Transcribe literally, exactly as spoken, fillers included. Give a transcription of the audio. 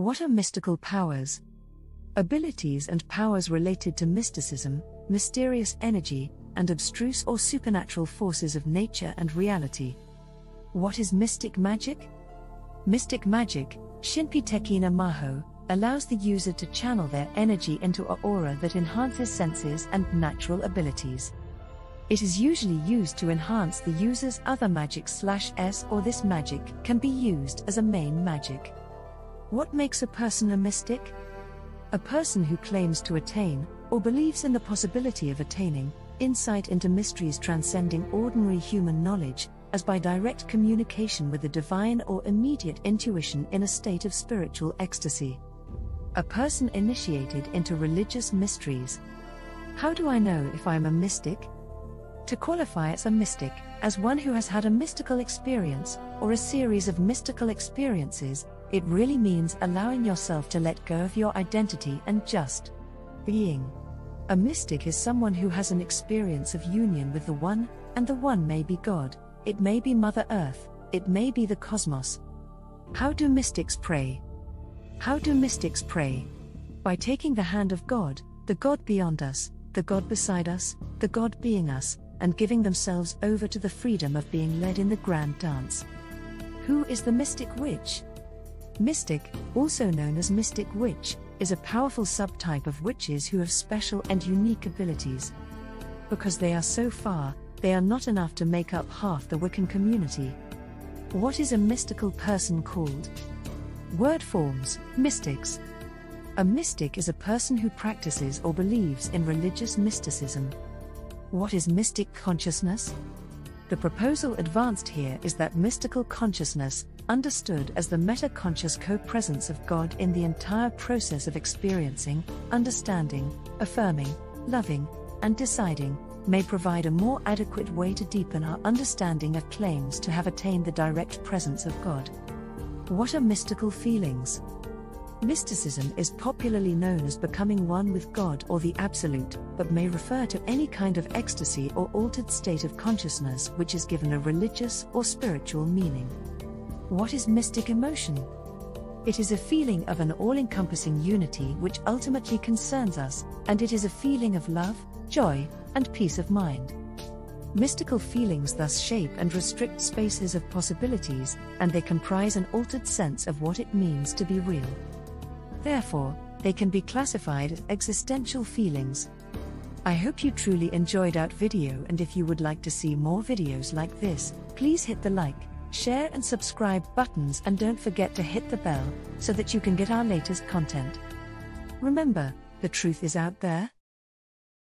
What are mystical powers? Abilities and powers related to mysticism, mysterious energy, and abstruse or supernatural forces of nature and reality. What is mystic magic? Mystic magic, Shinpiteki no Maho, allows the user to channel their energy into an aura that enhances senses and natural abilities. It is usually used to enhance the user's other magic slash s or this magic can be used as a main magic. What makes a person a mystic? A person who claims to attain, or believes in the possibility of attaining, insight into mysteries transcending ordinary human knowledge, as by direct communication with the divine or immediate intuition in a state of spiritual ecstasy. A person initiated into religious mysteries. How do I know if I am a mystic? To qualify as a mystic, as one who has had a mystical experience, or a series of mystical experiences, it really means allowing yourself to let go of your identity and just being. A mystic is someone who has an experience of union with the One, and the One may be God, it may be Mother Earth, it may be the cosmos. How do mystics pray? How do mystics pray? By taking the hand of God, the God beyond us, the God beside us, the God being us, and giving themselves over to the freedom of being led in the grand dance. Who is the mystic witch? Mystic, also known as mystic witch, is a powerful subtype of witches who have special and unique abilities. Because they are so far, they are not enough to make up half the Wiccan community. What is a mystical person called? Word forms, mystics. A mystic is a person who practices or believes in religious mysticism. What is mystic consciousness? The proposal advanced here is that mystical consciousness, understood as the meta-conscious co-presence of God in the entire process of experiencing, understanding, affirming, loving, and deciding, may provide a more adequate way to deepen our understanding of claims to have attained the direct presence of God. What are mystical feelings? Mysticism is popularly known as becoming one with God or the Absolute, but may refer to any kind of ecstasy or altered state of consciousness which is given a religious or spiritual meaning. What is mystic emotion? It is a feeling of an all-encompassing unity which ultimately concerns us, and it is a feeling of love, joy, and peace of mind. Mystical feelings thus shape and restrict spaces of possibilities, and they comprise an altered sense of what it means to be real. Therefore, they can be classified as existential feelings. I hope you truly enjoyed our video, and if you would like to see more videos like this, please hit the like, share and subscribe buttons, and don't forget to hit the bell, so that you can get our latest content. Remember, the truth is out there.